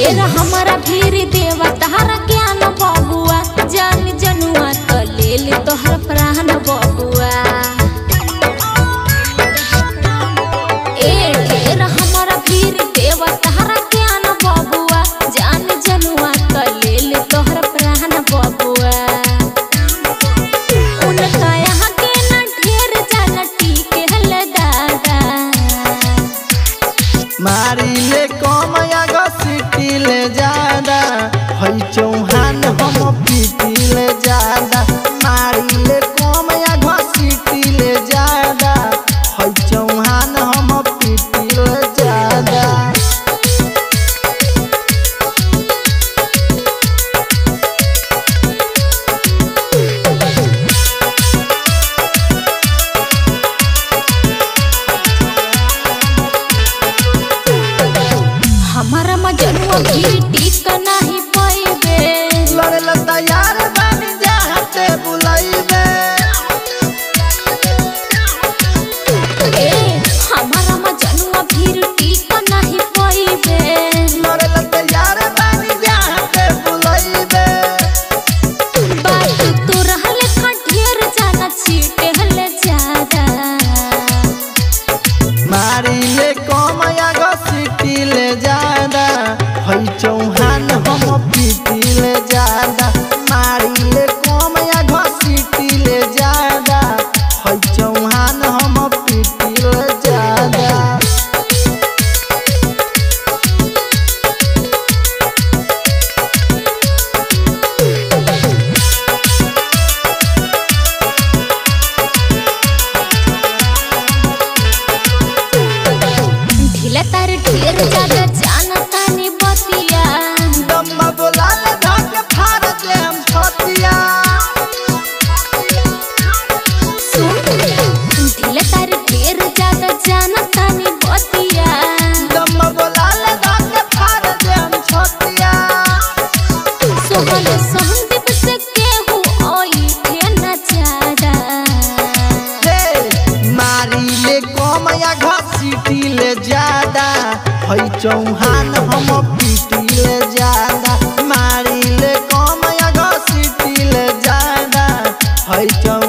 शेर हमारा भीर देवा तहरा ज्ञान बबुआ जान जनुआ तो लेल तोहर प्राण बबुआ। शेर हमारा भीर देवा तहरा ज्ञान बबुआ जान जनुआ तो लेल तोहर प्राण बबुआ। उनका यहाँ के न ढेर जाना ठीक हल दादा मारिले कम घसीटले जादा है चौहान हम पीटले जादा। मारिले कम घसीटले जादा है चौहान हम पीटले जादा। हमारा मजनुआ भी टिक नहीं पैबे लड़े ला तैयार बानी जाते बुलाईबे। हमारा मजनुआ भी टिक नहीं पैबे लड़े ला तैयार बानी जाते बुलाईबे। बात तो रहले खटियर जाना छीटे हले ज्यादा मारिले कम घसीटले जादा चौहान हम पीटले जादा। मारिले कम घसीटले जादा है चौहान हम पीटले जादा। ढीला तार ढेर जादा जाना तानी घसीटले जादा है चौहान हम पीटले जादा। मारिले कम घसीटले जादा है।